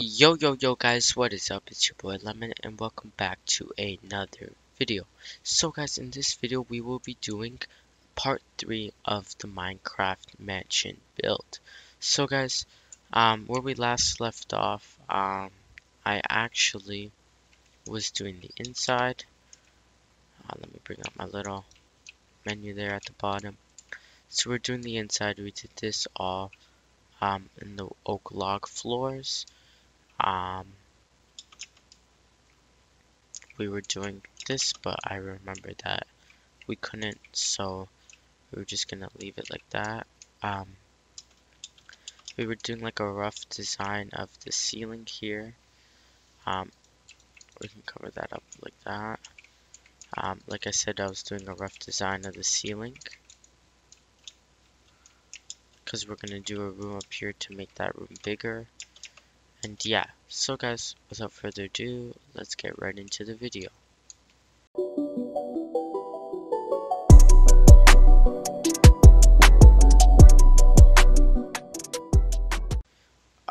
Yo guys, what is up? It's your boy Lemon and welcome back to another video. So guys, in this video we will be doing part 3 of the Minecraft mansion build. So guys, where we last left off, I actually was doing the inside. Let me bring up my little menu there at the bottom. So we're doing the inside. We did this all in the oak log floors. We were doing this, but I remember that we couldn't, so we were just gonna leave it like that. We were doing like a rough design of the ceiling here. We can cover that up like that. Like I said, I was doing a rough design of the ceiling because we're gonna do a room up here to make that room bigger. And yeah, so guys, without further ado, let's get right into the video.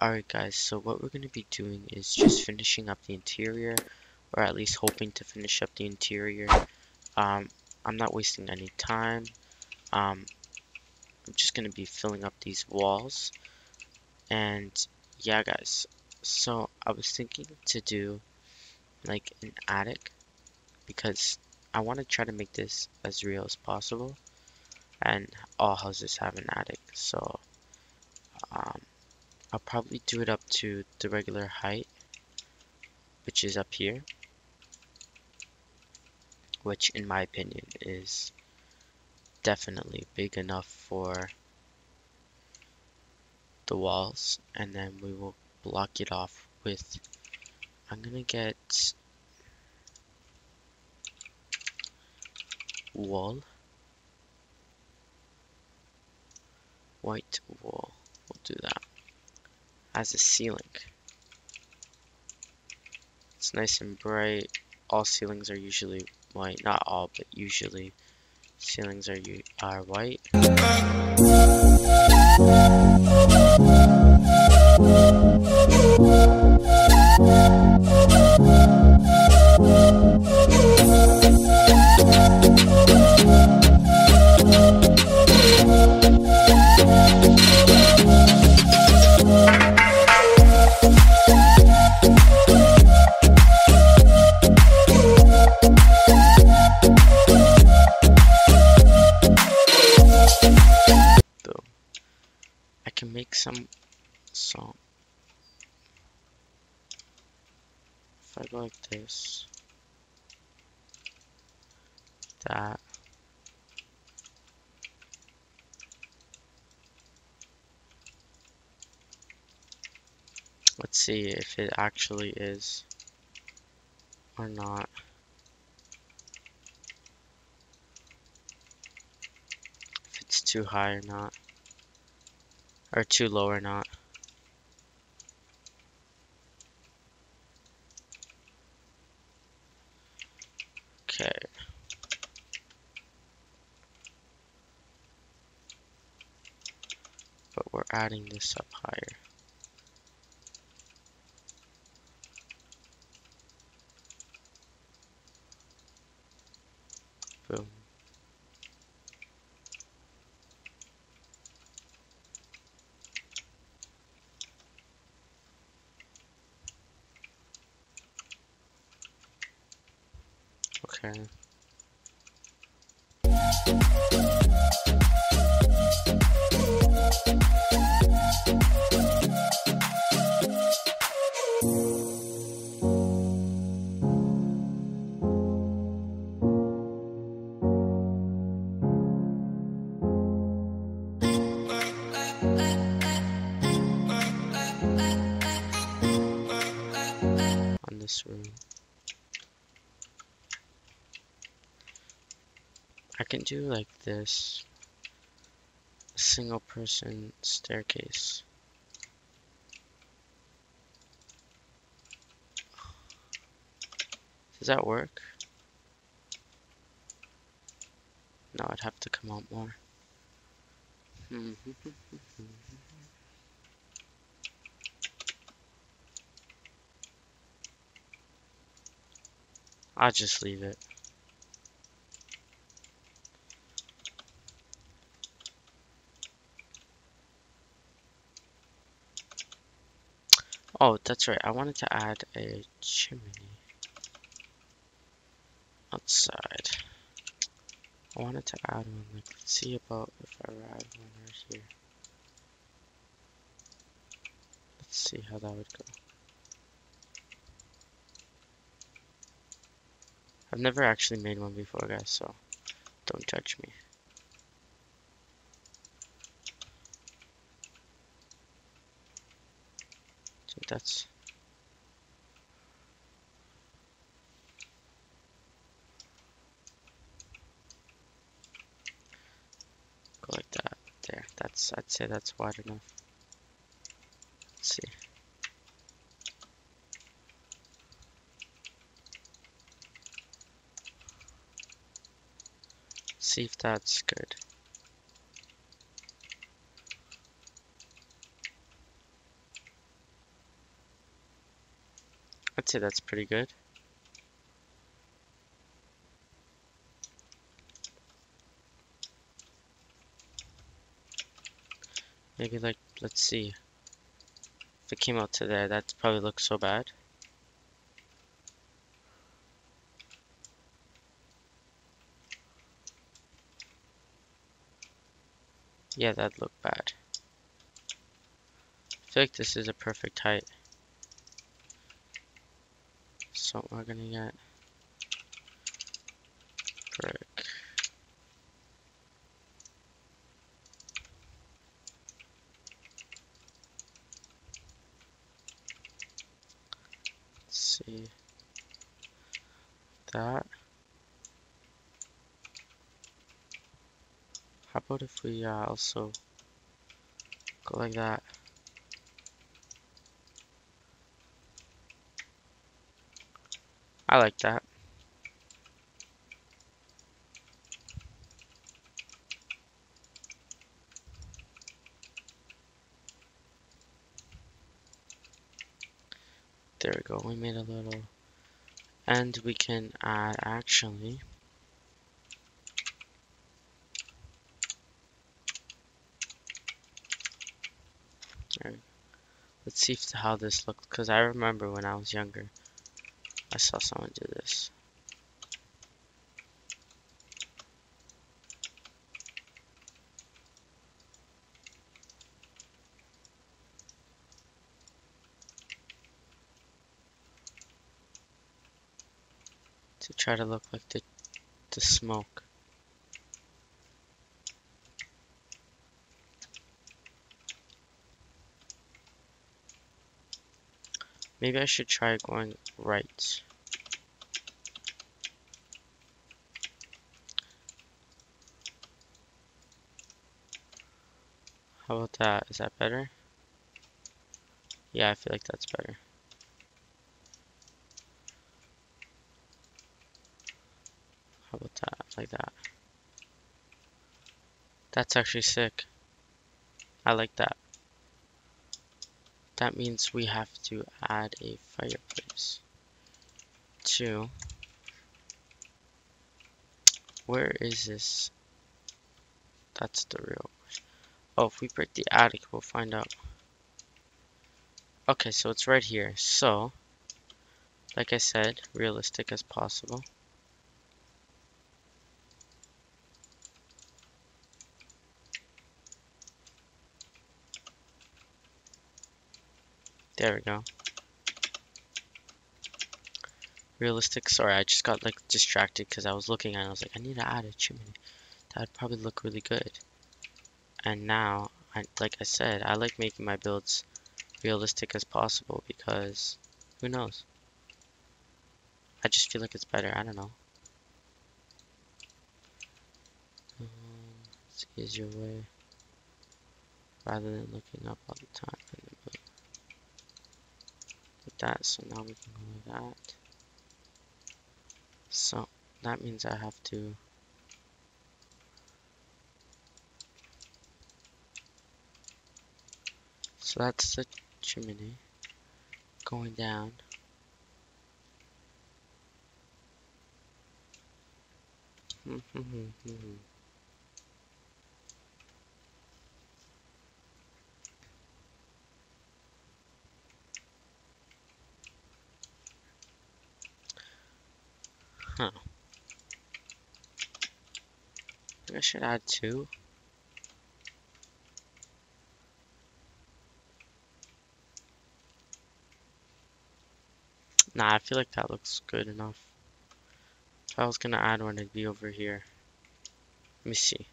Alright guys, so what we're going to be doing is just finishing up the interior, or at least hoping to finish up the interior. I'm not wasting any time. I'm just going to be filling up these walls. And yeah guys, so I was thinking to do like an attic because I want to try to make this as real as possible, and all houses have an attic, so I'll probably do it up to the regular height, which is up here, which in my opinion is definitely big enough for the walls. And then we will block it off with, I'm gonna get wool, white wool, we'll do that as a ceiling. It's nice and bright. All ceilings are usually white, not all, but usually ceilings are white. So if I go like this, that, let's see if it actually is or not. If it's too high or not, or too low or not. Okay. But we're adding this up higher. Boom. Okay. On this room. I can do like this, a single person staircase. Does that work? No, I'd have to come out more. I'll just leave it. Oh, that's right. I wanted to add a chimney outside. I wanted to add one. Let's see about if I add one right here. Let's see how that would go. I've never actually made one before, guys, so don't judge me. That's go like that there. That's, I'd say that's wide enough. Let's see. See if that's good. I'd say that's pretty good. Maybe like, let's see. If it came out to there, that probably looks so bad. Yeah, that looked bad. I feel like this is a perfect height. So we're gonna get brick. Let's see that. How about if we also go like that? I like that. There we go. We made a little, and we can add actually. Right. Let's see if how this looks, because I remember when I was younger. I saw someone do this. To try to look like the smoke. Maybe I should try going right. How about that? Is that better? Yeah, I feel like that's better. How about that? Like that. That's actually sick. I like that. That means we have to add a fireplace to, where is this? That's the real. Oh, if we break the attic, we'll find out. Okay, so it's right here. So, like I said, realistic as possible. There we go. Realistic. Sorry, I just got like distracted because I was looking and I was like, I need to add a chimney. That'd probably look really good. And now, like I said, I like making my builds realistic as possible because who knows? I just feel like it's better. I don't know. It's an easier way rather than looking up all the time in the build. That, so now we can go like that. So that means I have to so that's the chimney going down. Huh. I should add 2. Nah, I feel like that looks good enough. If I was gonna add one, it'd be over here. Let me see.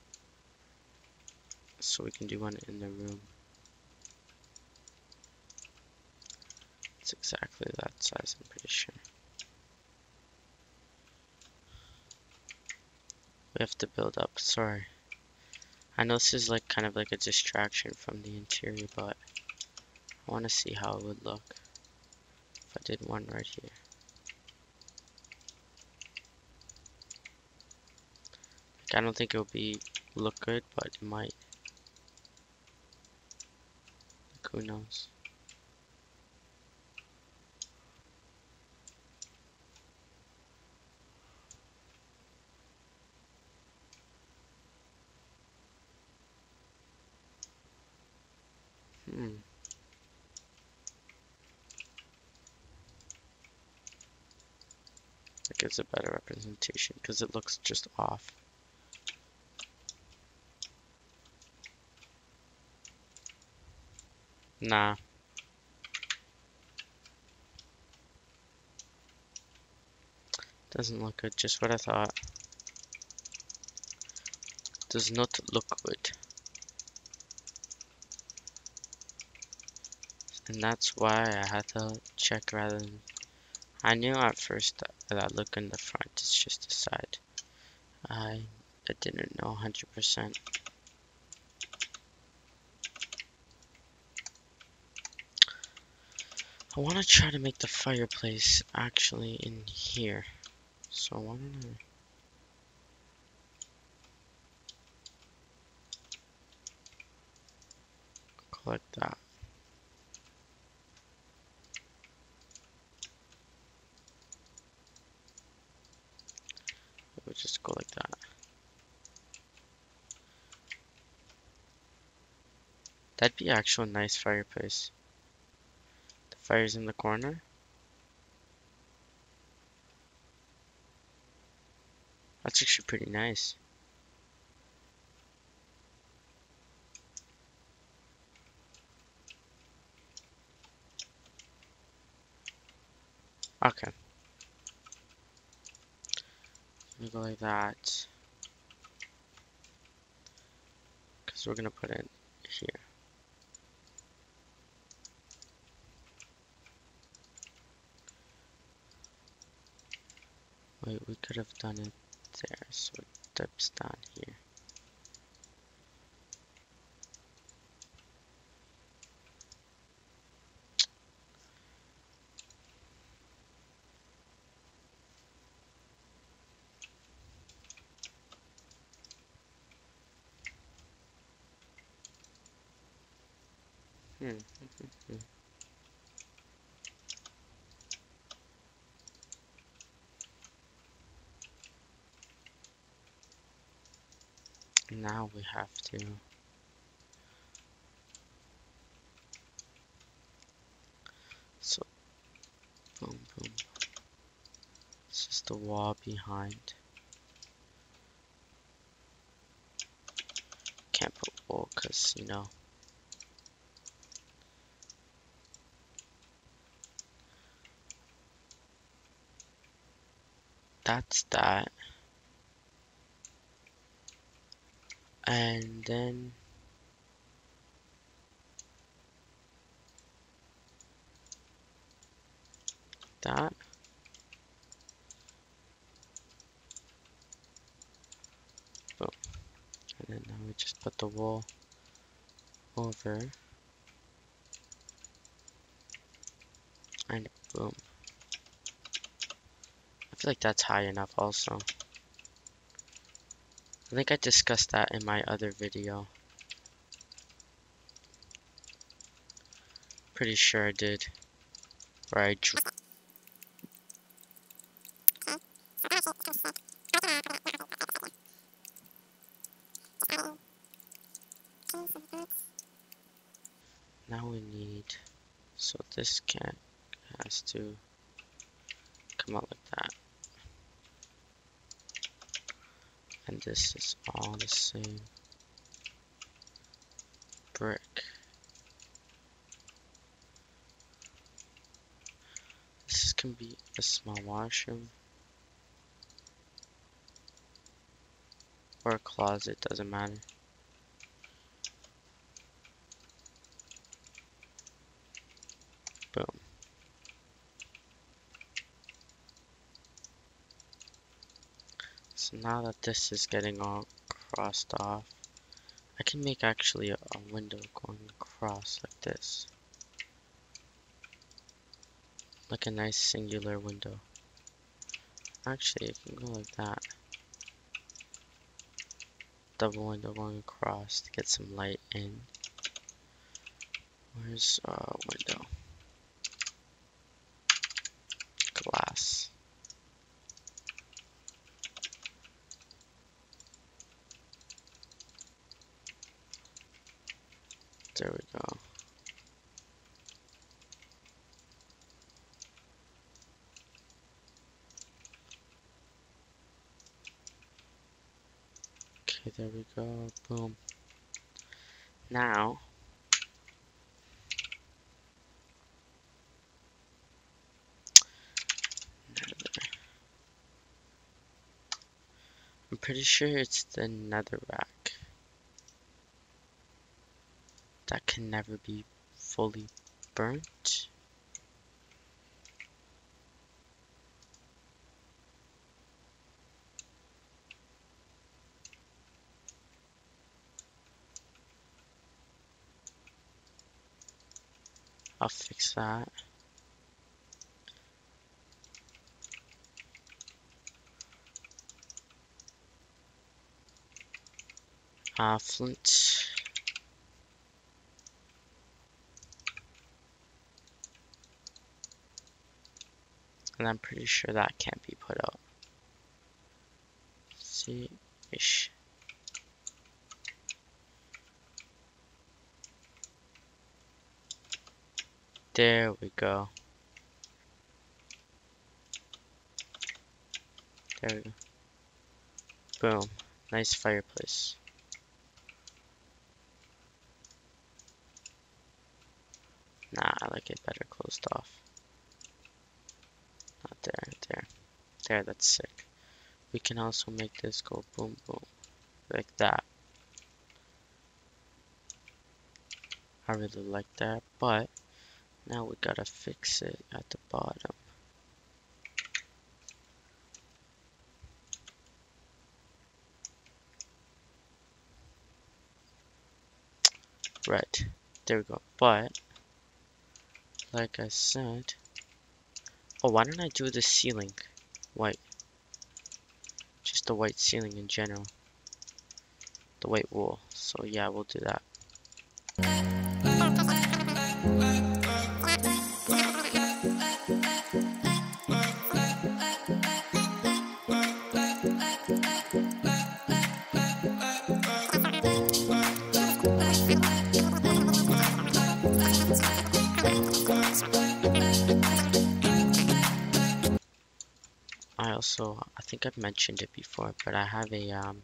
So we can do one in the room. It's exactly that size, I'm pretty sure. We have to build up, sorry. I know this is like kind of like a distraction from the interior, but I wanna see how it would look if I did one right here. I don't think it'll be look good, but it might. Like, who knows? That gives a better representation because it looks just off. Nah. Doesn't look good, just what I thought. Does not look good. And that's why I had to check rather than... I knew at first that look in the front, it's just the side. I didn't know 100%. I want to try to make the fireplace actually in here. So why don't I... collect that. We'll just go like that. That'd be actually a nice fireplace. Fire's in the corner. That's actually pretty nice. Okay. We'll go like that. Because we're going to put it here. Wait, we could have done it there, so it dips down here. Now we have to boom boom. This is the wall behind. Can't put wall because you know that's that. And then that boom, and then now we just put the wall over and boom. I feel like that's high enough also. I think I discussed that in my other video. Pretty sure I did. Where I drew. Now we need, so this cat has to come out like that. And this is all the same brick. This can be a small washroom or a closet, doesn't matter. Boom. So now that this is getting all crossed off, I can make actually a window going across like this. Like a nice singular window. Actually, it can go like that. Double window going across to get some light in. Where's window? Glass. There we go. Okay, there we go. Boom. Now, I'm pretty sure it's the nether rack. That can never be fully burnt. I'll fix that. Flint. And I'm pretty sure that can't be put out. See-ish. There we go. There we go. Boom. Nice fireplace. Nah, I like it better closed off. Not there, there. There, that's sick. We can also make this go boom, boom. Like that. I really like that, but now we gotta fix it at the bottom. Right, there we go. But, like I said, oh, why don't I do the ceiling white? Just the white ceiling in general. The white wool. So yeah, we'll do that. So I think I've mentioned it before, but I have a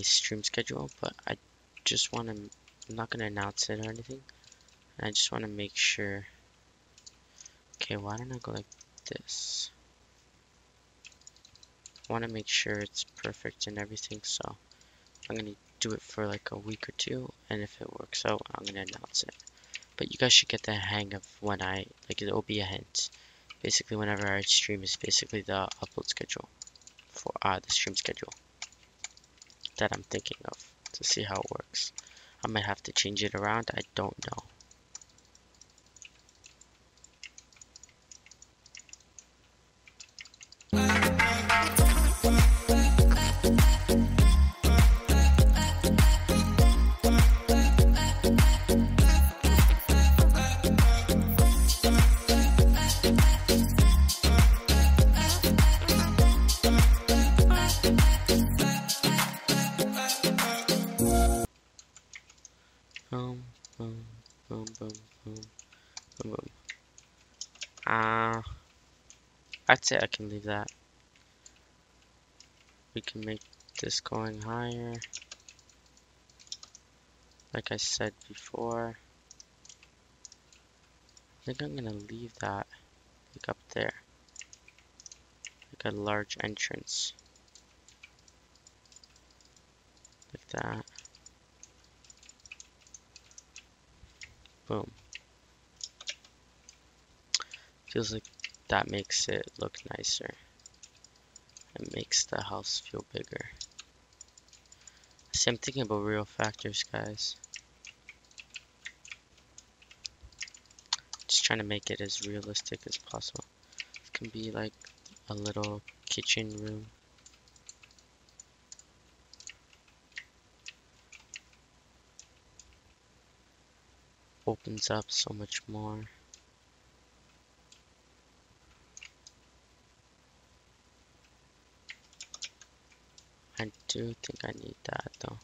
stream schedule, but I just want to, I'm not going to announce it or anything. I just want to make sure. Okay, why don't I go like this? I want to make sure it's perfect and everything, so I'm going to do it for like a week or two, and if it works out, I'm going to announce it. But you guys should get the hang of when I, like, it'll be a hint. Basically, whenever I stream is basically the upload schedule for the stream schedule that I'm thinking of to see how it works. I might have to change it around. I don't know. boom, boom, boom, boom, boom. I'd say I can leave that. We can make this going higher. Like I said before. I think I'm gonna leave that like up there. Like a large entrance. Like that. Boom. Feels like that makes it look nicer. It makes the house feel bigger. See, I'm thinking about real factors, guys. Just trying to make it as realistic as possible. It can be like a little kitchen room. Opens up so much more. I do think I need that though.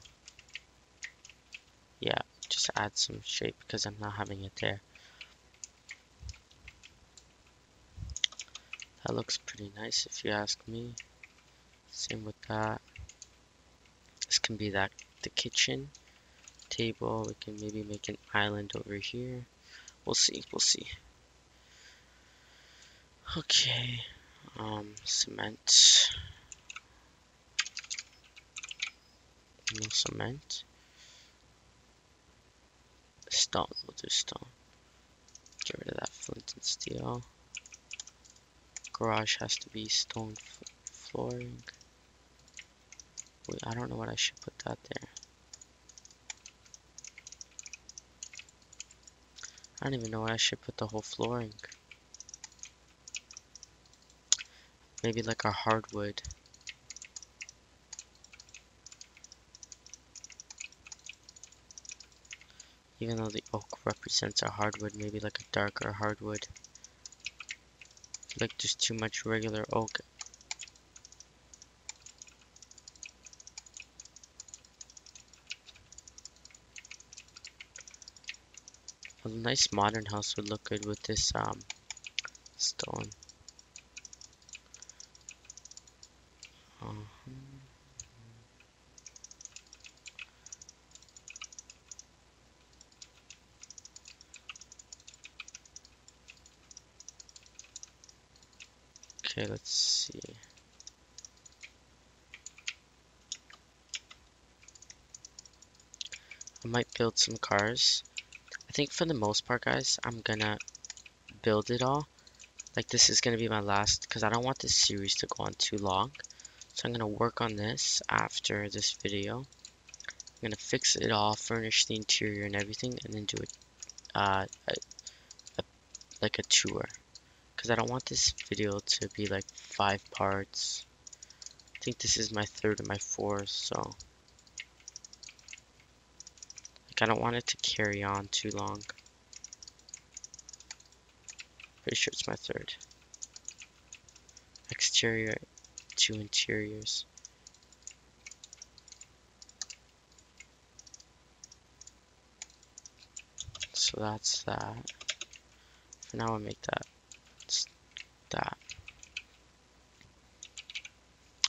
Yeah, just add some shape because I'm not having it there. That looks pretty nice if you ask me. Same with that. This can be that the kitchen table. We can maybe make an island over here. We'll see, we'll see. Okay, cement. No cement. Stone, we'll do stone. Get rid of that flint and steel. Garage has to be stone flooring. Wait, I don't know what I should put that there. I don't even know what I should put the whole flooring. Maybe like a hardwood. Even though the oak represents a hardwood, maybe like a darker hardwood. Like just too much regular oak. A nice modern house would look good with this stone. Okay, let's see. I might build some cars. I think for the most part, guys, I'm gonna build it all. Like, this is gonna be my last, because I don't want this series to go on too long. So I'm gonna work on this after this video. I'm gonna fix it all, furnish the interior and everything, and then do it like a tour. Because I don't want this video to be like 5 parts. I think this is my 3rd and my 4th, so like I don't want it to carry on too long. Pretty sure it's my 3rd. Exterior to interiors. So that's that. For now I'll make that. That.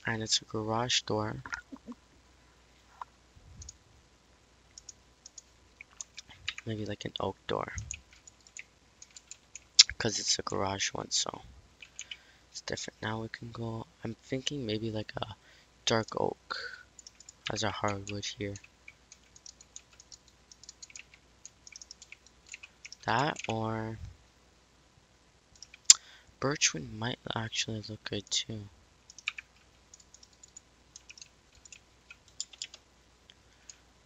And it's a garage door. Maybe like an oak door. Because it's a garage one, so it's different. Now we can go. I'm thinking maybe like a dark oak as a hardwood here. That or birchwood might actually look good too.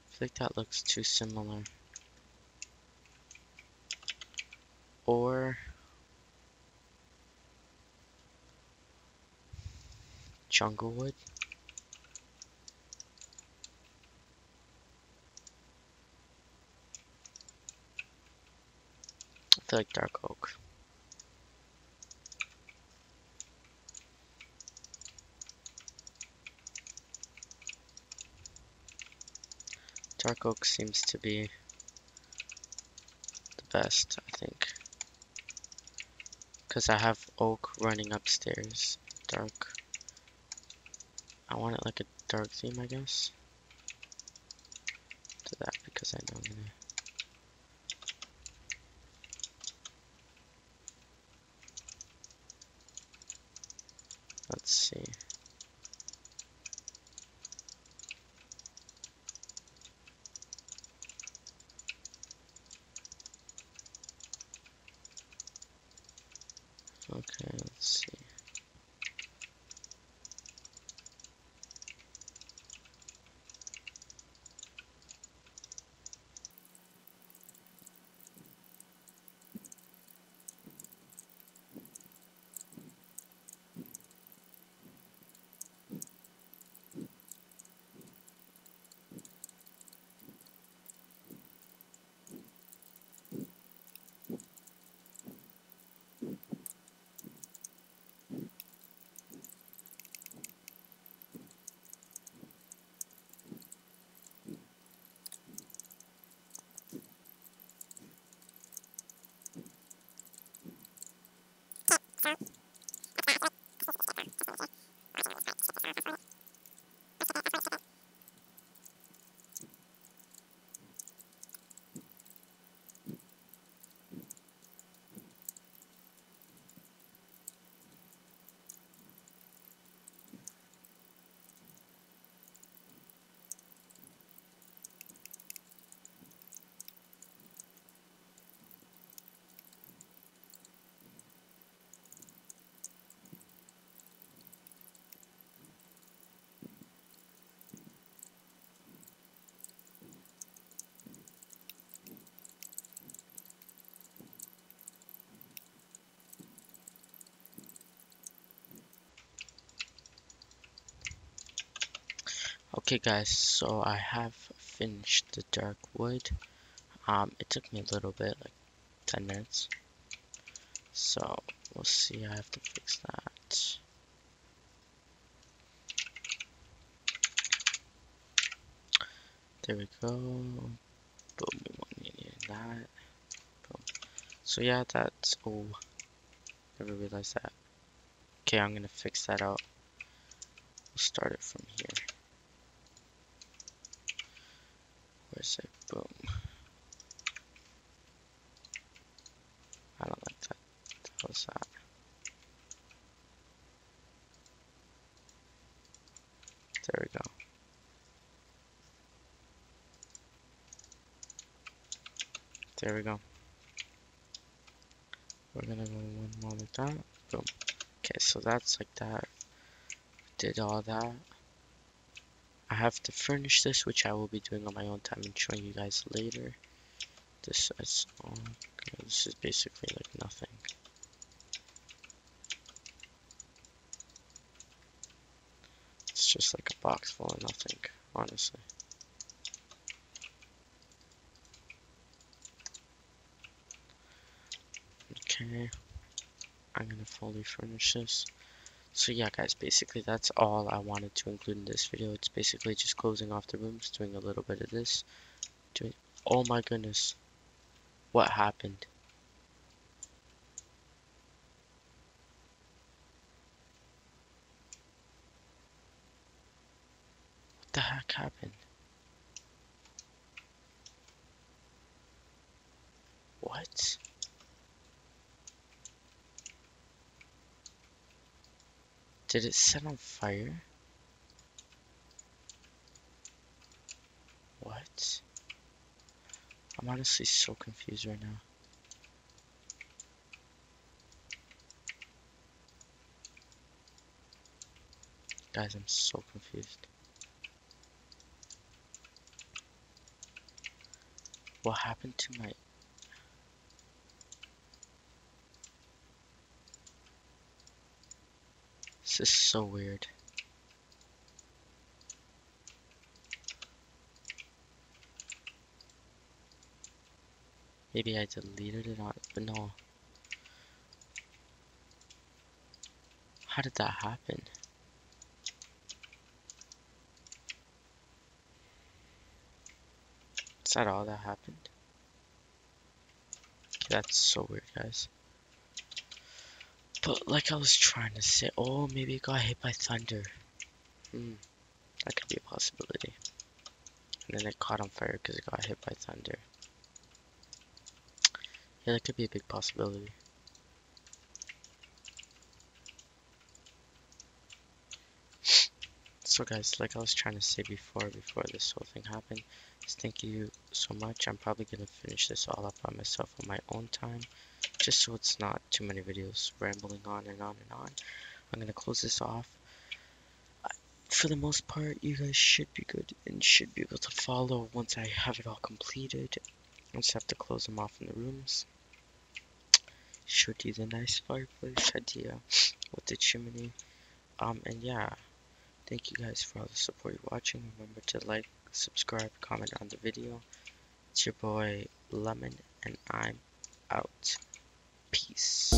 I think that looks too similar. Or jungle wood. I feel like dark oak. Dark oak seems to be best, I think. Because I have oak running upstairs. Dark. I want it like a dark theme, I guess. Do that because I know I'm gonna... Let's see. Okay, let's see. Okay guys, so I have finished the dark wood. It took me a little bit, like 10 minutes. So we'll see, I have to fix that. There we go. Boom, we won't need that. Boom. So yeah, that's, oh, never realized that. Okay, I'm gonna fix that out. We'll start it from here. Where's it? Boom. I don't like that. How's that? There we go. There we go. We're gonna go one more like that. Boom. Okay, so that's like that. Did all that. I have to furnish this, which I will be doing on my own time and showing you guys later. This is all good. This is basically like nothing. It's just like a box full of nothing, honestly. Okay, I'm gonna fully furnish this. So yeah guys, basically that's all I wanted to include in this video. It's basically just closing off the rooms, doing a little bit of this, doing, oh my goodness, what happened? What the heck happened? What? Did it set on fire? What? I'm honestly so confused right now. Guys, I'm so confused. What happened to my... This is so weird. Maybe I deleted it on, but no. How did that happen? Is that all that happened? That's so weird, guys. But like I was trying to say, oh, maybe it got hit by thunder. That could be a possibility. And then it caught on fire because it got hit by thunder. Yeah, that could be a big possibility. So guys, like I was trying to say before this whole thing happened, is thank you so much. I'm probably going to finish this all up by myself on my own time, just so it's not too many videos rambling on and on and on. I'm going to close this off. For the most part, you guys should be good and should be able to follow once I have it all completed. I just have to close them off in the rooms. Showed you the nice fireplace idea with the chimney. And yeah, thank you guys for all the support you're watching. Remember to like, subscribe, comment on the video. It's your boy Lemon, and I'm out. Peace.